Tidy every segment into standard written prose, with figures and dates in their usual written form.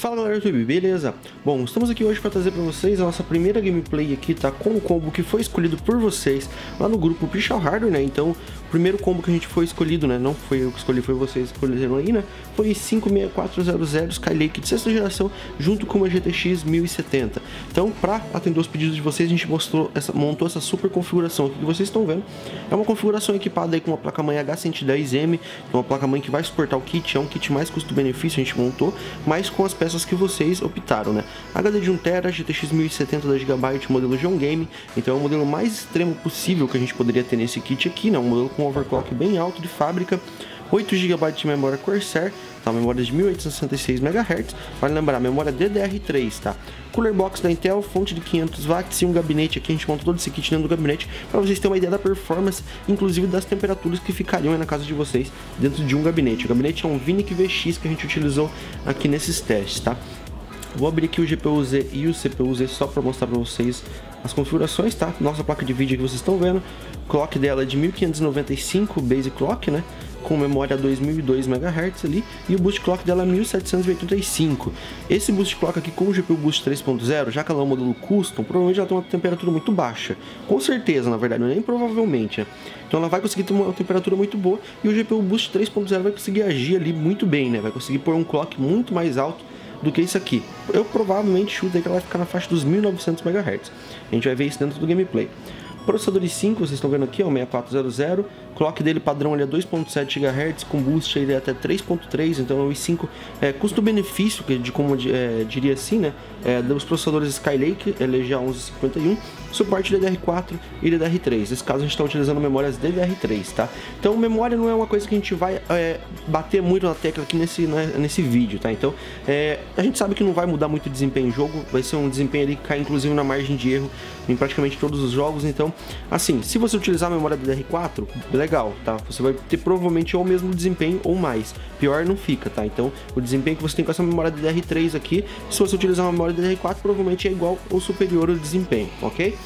Fala galera do YouTube, beleza? Bom, estamos aqui hoje para trazer para vocês a nossa primeira gameplay aqui, tá? Com o combo que foi escolhido por vocês lá no grupo Pichau Hardware, né? Então, o primeiro combo que a gente foi escolhido, né? Não foi eu que escolhi, foi vocês que escolheram aí, né? Foi 56400 Sky Lake de 6ª geração, junto com uma GTX 1070. Então, para atender os pedidos de vocês, a gente montou essa super configuração aqui que vocês estão vendo. É uma configuração equipada aí com uma placa-mãe H110M, então uma placa-mãe que vai suportar o kit, é um kit mais custo-benefício, a gente montou, mas com as peças que vocês optaram, né? HD de 1TB, GTX 1070 da Gigabyte, modelo G1 Gaming. Então é o modelo mais extremo possível que a gente poderia ter nesse kit aqui, né? Um modelo com overclock bem alto de fábrica, 8 GB de memória Corsair, tá? Memória de 1866 MHz, vale lembrar, memória DDR3, tá? Cooler box da Intel, fonte de 500 watts e um gabinete aqui, a gente monta todo esse kit dentro do gabinete para vocês terem uma ideia da performance, inclusive das temperaturas que ficariam aí na casa de vocês dentro de um gabinete. O gabinete é um VINIC VX que a gente utilizou aqui nesses testes, tá? Vou abrir aqui o GPU-Z e o CPU-Z só para mostrar para vocês as configurações, tá? Nossa placa de vídeo que vocês estão vendo, clock dela é de 1595 base clock, né? Com memória 2002 MHz ali, e o boost clock dela é 1785. Esse boost clock aqui com o GPU Boost 3.0, já que ela é um modelo custom, provavelmente ela tem uma temperatura muito baixa. Com certeza, na verdade, nem provavelmente, né? Então ela vai conseguir ter uma temperatura muito boa e o GPU Boost 3.0 vai conseguir agir ali muito bem, né? Vai conseguir pôr um clock muito mais alto do que isso aqui. Eu provavelmente chuto que ela vai ficar na faixa dos 1900 MHz. A gente vai ver isso dentro do gameplay. Processador i5, vocês estão vendo aqui, é o 6400, clock dele padrão ele é 2.7 GHz, com boost ele é até 3.3, então é o i5, custo-benefício, de como diria assim, né, dos processadores Sky Lake, LGA1151, suporte DDR4 e DDR3, nesse caso a gente está utilizando memórias DDR3, tá? Então memória não é uma coisa que a gente vai bater muito na tecla aqui nesse vídeo, tá? Então a gente sabe que não vai mudar muito o desempenho em jogo, vai ser um desempenho ali que cai inclusive na margem de erro em praticamente todos os jogos, então assim, se você utilizar a memória DDR4, legal, tá? Você vai ter provavelmente ou o mesmo desempenho ou mais. Pior não fica, tá? Então, o desempenho que você tem com essa memória DDR3 aqui, se você utilizar uma memória DDR4, provavelmente é igual ou superior ao desempenho, ok?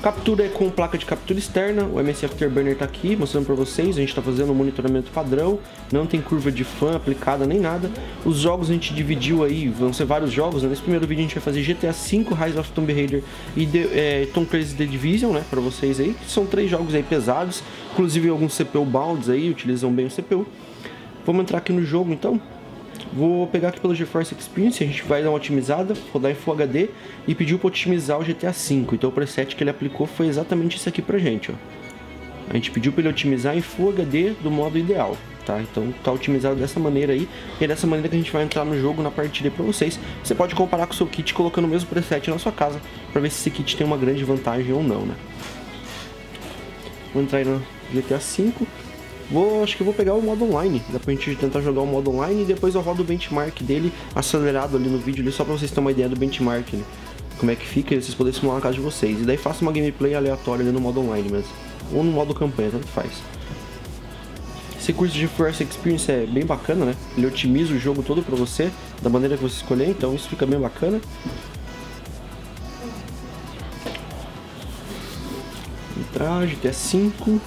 Captura é com placa de captura externa, o MSI Afterburner tá aqui, mostrando pra vocês, a gente tá fazendo um monitoramento padrão, não tem curva de fan aplicada nem nada. Os jogos a gente dividiu aí, vão ser vários jogos, né? Nesse primeiro vídeo a gente vai fazer GTA V, Rise of Tomb Raider e Tom Clancy's The Division, né, pra vocês aí, que são 3 jogos aí pesados, inclusive alguns CPU bounds aí, utilizam bem o CPU. Vamos entrar aqui no jogo então. Vou pegar aqui pelo GeForce Experience, a gente vai dar uma otimizada, rodar em Full HD e pediu para otimizar o GTA V. Então o preset que ele aplicou foi exatamente isso aqui pra gente, ó. A gente pediu para ele otimizar em Full HD do modo ideal, tá? Então tá otimizado dessa maneira aí, e é dessa maneira que a gente vai entrar no jogo, na partida para vocês. Você pode comparar com o seu kit colocando o mesmo preset na sua casa para ver se esse kit tem uma grande vantagem ou não, né? Vou entrar aí no GTA V. Acho que eu vou pegar o modo online, dá pra gente tentar jogar o modo online e depois eu rodo o benchmark dele acelerado ali no vídeo, ali, só pra vocês terem uma ideia do benchmark, né? Como é que fica e vocês poderem simular na casa de vocês. E daí faço uma gameplay aleatória ali no modo online mesmo, ou no modo campanha, tanto faz. Esse curso de GeForce Experience é bem bacana, né? Ele otimiza o jogo todo pra você, da maneira que você escolher, então isso fica bem bacana. Entrar, GTA V.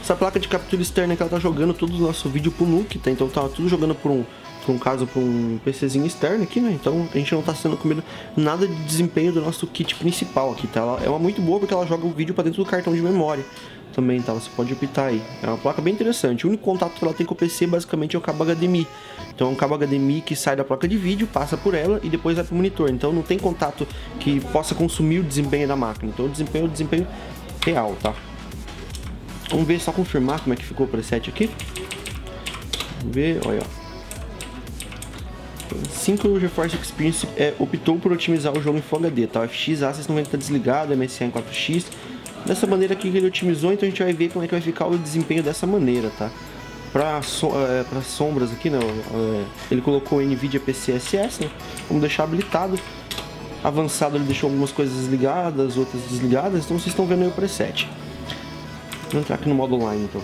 Essa placa de captura externa que ela tá jogando todo o nosso vídeo pro NUC, tá? Então tá tudo jogando por um PCzinho externo aqui, né? Então a gente não tá sendo comido nada de desempenho do nosso kit principal aqui, tá? Ela é uma muito boa porque ela joga o vídeo pra dentro do cartão de memória também, tá? Você pode optar aí. É uma placa bem interessante. O único contato que ela tem com o PC basicamente é o cabo HDMI. Então é um cabo HDMI que sai da placa de vídeo, passa por ela e depois vai pro monitor. Então não tem contato que possa consumir o desempenho da máquina. Então o desempenho real, tá? Vamos ver, só confirmar como é que ficou o preset aqui. Vamos ver, olha, ó. 5 GeForce Experience optou por otimizar o jogo em Full HD, tá? O FXA, vocês não vão estar desligado, MSI em 4x. Dessa maneira aqui que ele otimizou, então a gente vai ver como é que vai ficar o desempenho dessa maneira, tá? Para sombras aqui, né? Ele colocou NVIDIA PCSS, né? Vamos deixar habilitado. Avançado ele deixou algumas coisas ligadas, outras desligadas, então vocês estão vendo aí o preset. Vou entrar aqui no modo online, então.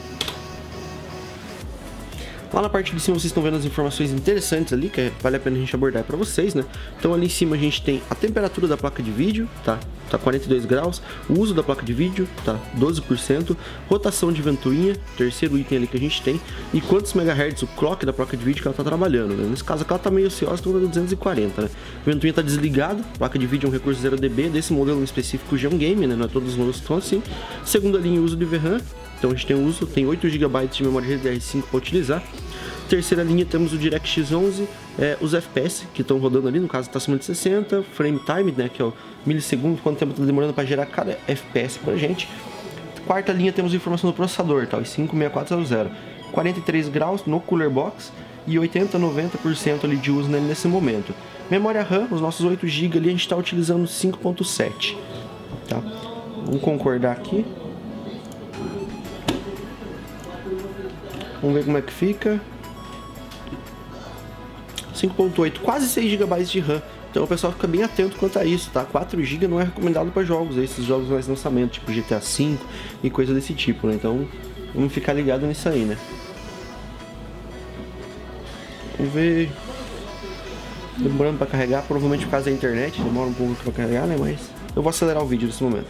Lá na parte de cima vocês estão vendo as informações interessantes ali, que vale a pena a gente abordar para vocês, né? Então ali em cima a gente tem a temperatura da placa de vídeo, tá? Tá 42 graus, o uso da placa de vídeo, tá? 12%, rotação de ventoinha, terceiro item ali que a gente tem, e quantos megahertz o clock da placa de vídeo que ela tá trabalhando, né? Nesse caso aqui ela tá meio ociosa, então tá 240, né? A ventoinha tá desligada, a placa de vídeo é um recurso 0 dB, desse modelo específico G1 Gaming, né? Não é todos os modelos que estão assim. Segunda linha, uso de VRAM, então a gente tem o uso, tem 8 GB de memória DDR5 para utilizar. Terceira linha temos o DirectX 11, os FPS que estão rodando ali, no caso está acima de 60, frame time, né, que é o milissegundo, quanto tempo está demorando para gerar cada FPS para gente. Quarta linha temos a informação do processador, tá, os 56400, 43 graus no cooler box e 80, 90% ali de uso nele nesse momento. Memória RAM, os nossos 8 GB ali, a gente está utilizando 5.7, tá, vamos concordar aqui. Vamos ver como é que fica. 5.8, quase 6 GB de RAM. Então o pessoal fica bem atento quanto a isso, tá? 4 GB não é recomendado para jogos, esses jogos mais lançamento, tipo GTA V e coisa desse tipo, né? Então vamos ficar ligado nisso aí, né? Vamos ver. Demorando para carregar, provavelmente por causa da internet, demora um pouco para carregar, né? Mas eu vou acelerar o vídeo nesse momento.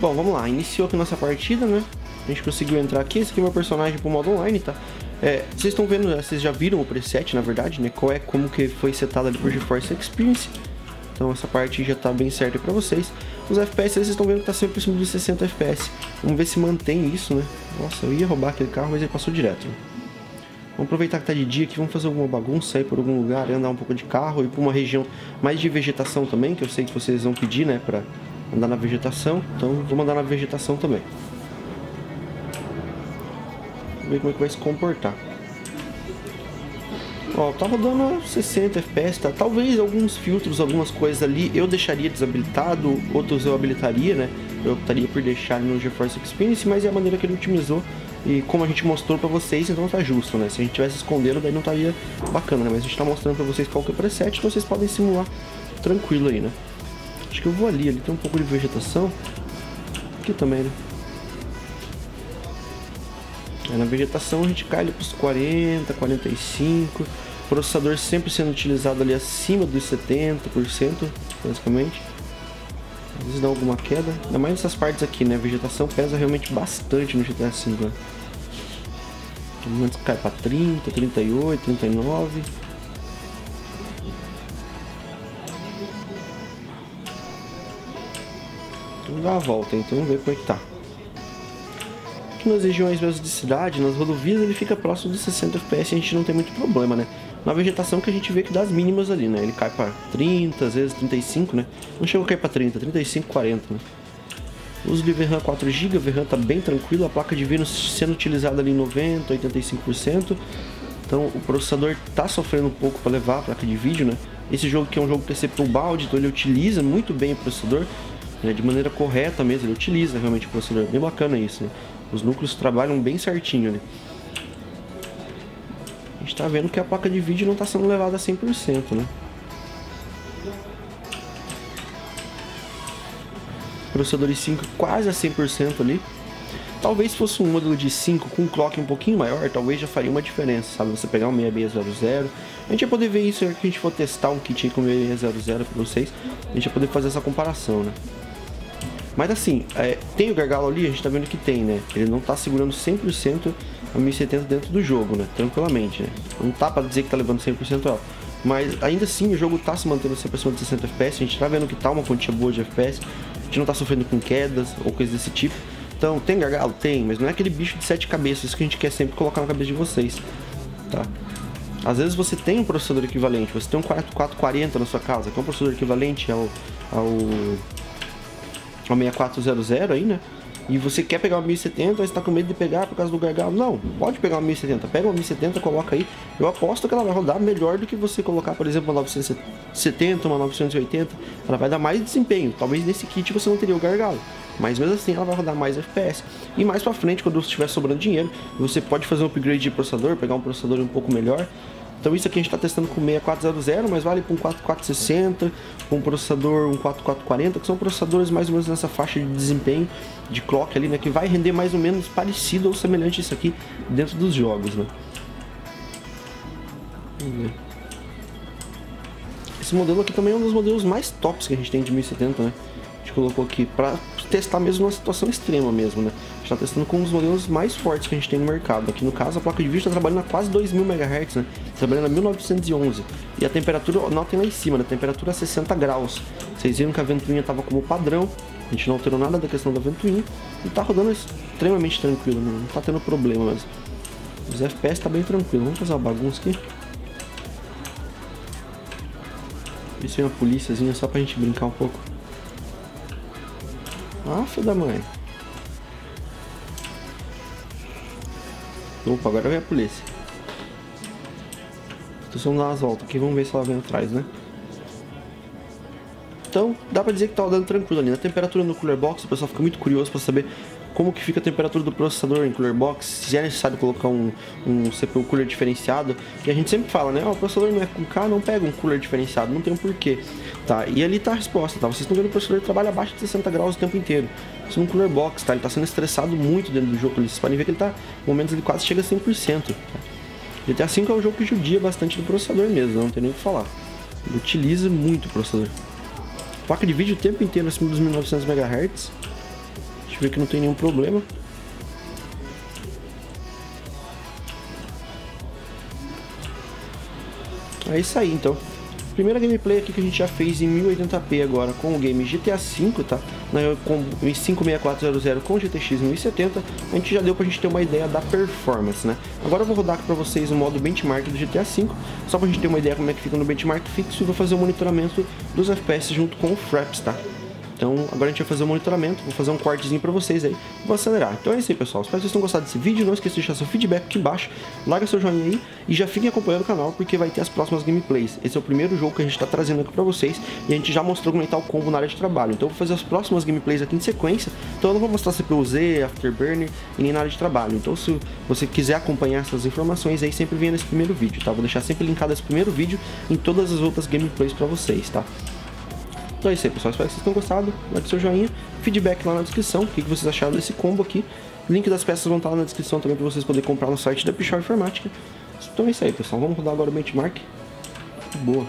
Bom, vamos lá, iniciou aqui nossa partida, né? A gente conseguiu entrar aqui, esse aqui é meu personagem pro modo online, tá? Vocês estão vendo, vocês já viram o preset, na verdade, né? Qual é, como que foi setado ali por GeForce Experience. Então essa parte já tá bem certa pra vocês. Os FPS, vocês estão vendo que tá sempre acima de 60 FPS. Vamos ver se mantém isso, né? Nossa, eu ia roubar aquele carro, mas ele passou direto, né? Vamos aproveitar que tá de dia aqui, vamos fazer alguma bagunça aí por algum lugar, andar um pouco de carro, ir pra uma região mais de vegetação também, que eu sei que vocês vão pedir, né, pra... andar na vegetação, então vou mandar na vegetação também. Vamos ver como é que vai se comportar. Ó, tá rodando 60 FPS, tá? Talvez alguns filtros, algumas coisas ali eu deixaria desabilitado, outros eu habilitaria, né? Eu optaria por deixar no GeForce Experience, mas é a maneira que ele otimizou e como a gente mostrou pra vocês, então tá justo, né? Se a gente tivesse escondendo, daí não estaria bacana, né? Mas a gente tá mostrando pra vocês qual que é o preset, então vocês podem simular tranquilo aí, né? Acho que eu vou ali, tem um pouco de vegetação. Aqui também, né? Aí na vegetação a gente cai ali pros 40, 45. Processador sempre sendo utilizado ali acima dos 70%, basicamente. Às vezes dá alguma queda. Ainda mais nessas partes aqui, né? A vegetação pesa realmente bastante no GTA V, né? No momento cai pra 30, 38, 39... Vamos dar a volta, então vamos ver como é que tá. Aqui nas regiões mesmo de cidade, nas rodovias, ele fica próximo de 60 FPS e a gente não tem muito problema, né? Na vegetação que a gente vê que dá as mínimas ali, né? Ele cai pra 30, às vezes 35, né? Não chega a cair pra 30, 35, 40, né? Uso de VRAM 4GB, VRAM tá bem tranquilo, a placa de vídeo sendo utilizada ali em 90, 85%. Então o processador tá sofrendo um pouco para levar a placa de vídeo, né? Esse jogo aqui é um jogo TCP balde, então ele utiliza muito bem o processador. De maneira correta mesmo, ele utiliza realmente o processador, bem bacana isso, né? Os núcleos trabalham bem certinho, né? A gente tá vendo que a placa de vídeo não tá sendo levada a 100%, né? Processador i5 quase a 100% ali. Talvez fosse um modelo de 5 com um clock um pouquinho maior, talvez já faria uma diferença, sabe? Você pegar um 6600, a gente vai poder ver isso aí que a gente for testar um kit aí com 6600 pra vocês, a gente vai poder fazer essa comparação, né? Mas assim, tem o gargalo ali, a gente tá vendo que tem, né? Ele não tá segurando 100% a 1070 dentro do jogo, né? Tranquilamente, né? Não tá pra dizer que tá levando 100% ela. Mas ainda assim o jogo tá se mantendo sempre acima de 60 FPS, a gente tá vendo que tá uma quantia boa de FPS, a gente não tá sofrendo com quedas ou coisa desse tipo. Então, tem gargalo? Tem, mas não é aquele bicho de 7 cabeças, isso que a gente quer sempre colocar na cabeça de vocês, tá? Às vezes você tem um processador equivalente, você tem um 4440 na sua casa, que é um processador equivalente ao 6400 aí, né? E você quer pegar uma 1070, mas está com medo de pegar por causa do gargalo. Não, pode pegar uma 1070, pega uma 1070, coloca aí. Eu aposto que ela vai rodar melhor do que você colocar, por exemplo, uma 970, uma 980. Ela vai dar mais desempenho, talvez nesse kit você não teria o gargalo, mas mesmo assim ela vai rodar mais FPS. E mais pra frente, quando você estiver sobrando dinheiro, você pode fazer um upgrade de processador, pegar um processador um pouco melhor. Então isso aqui a gente está testando com 6400, mas vale para um 4460, com um processador, um 4440, que são processadores mais ou menos nessa faixa de desempenho de clock ali, né, que vai render mais ou menos parecido ou semelhante a isso aqui dentro dos jogos, né. Esse modelo aqui também é um dos modelos mais tops que a gente tem de 1070, né. A gente colocou aqui para testar mesmo uma situação extrema mesmo, né? A gente tá testando com um dos modelos mais fortes que a gente tem no mercado. Aqui no caso, a placa de vídeo tá trabalhando a quase 2000 MHz, né? Trabalhando a 1911. E a temperatura, notem lá em cima, né? A temperatura a 60 graus. Vocês viram que a ventoinha tava como padrão. A gente não alterou nada da questão da ventoinha. E tá rodando extremamente tranquilo, né? Não tá tendo problema mesmo. Os FPS tá bem tranquilo. Vamos fazer uma bagunça aqui. Isso é uma políciazinha só pra gente brincar um pouco. Ah, filho da mãe. Opa, agora vem a polícia. Estou só dando umas voltas aqui, vamos ver se ela vem atrás, né? Então, dá pra dizer que tá rodando tranquilo ali. Na temperatura no cooler box, o pessoal fica muito curioso pra saber como que fica a temperatura do processador em cooler box, se é necessário colocar um CPU cooler diferenciado. E a gente sempre fala, né, o processador não é com K, não pega um cooler diferenciado, não tem um porquê, tá? E ali tá a resposta, tá? Vocês estão vendo que o processador trabalha abaixo de 60 graus o tempo inteiro. Isso no cooler box, tá? Ele tá sendo estressado muito dentro do jogo ali, vocês podem ver que ele tá, em momentos ele quase chega a 100%, tá? GTA V é um jogo que judia bastante do processador mesmo, não tem nem o que falar. Ele utiliza muito o processador. Placa de vídeo o tempo inteiro acima dos 1900 MHz. Ver que não tem nenhum problema. É isso aí, então. Primeira gameplay aqui que a gente já fez em 1080p agora com o game GTA V, tá? Com 56400 com GTX 1070, a gente já deu pra gente ter uma ideia da performance, né? Agora eu vou rodar aqui pra vocês o modo benchmark do GTA V, só pra gente ter uma ideia como é que fica no benchmark fixo, e vou fazer o monitoramento dos FPS junto com o Fraps, tá? Então agora a gente vai fazer o monitoramento, vou fazer um cortezinho pra vocês aí, vou acelerar. Então é isso aí, pessoal, espero que vocês tenham gostado desse vídeo, não esqueça de deixar seu feedback aqui embaixo, larga seu joinha aí e já fiquem acompanhando o canal porque vai ter as próximas gameplays. Esse é o primeiro jogo que a gente tá trazendo aqui pra vocês e a gente já mostrou como é que tá o combo na área de trabalho, então eu vou fazer as próximas gameplays aqui em sequência, então eu não vou mostrar CPU-Z, Afterburner e nem na área de trabalho, então se você quiser acompanhar essas informações aí sempre venha nesse primeiro vídeo, tá? Vou deixar sempre linkado esse primeiro vídeo em todas as outras gameplays pra vocês, tá? Então é isso aí, pessoal, espero que vocês tenham gostado, like seu joinha, feedback lá na descrição, o que vocês acharam desse combo aqui, link das peças vão estar lá na descrição também para vocês poderem comprar no site da Pichau Informática. Então é isso aí, pessoal, vamos rodar agora o benchmark, boa!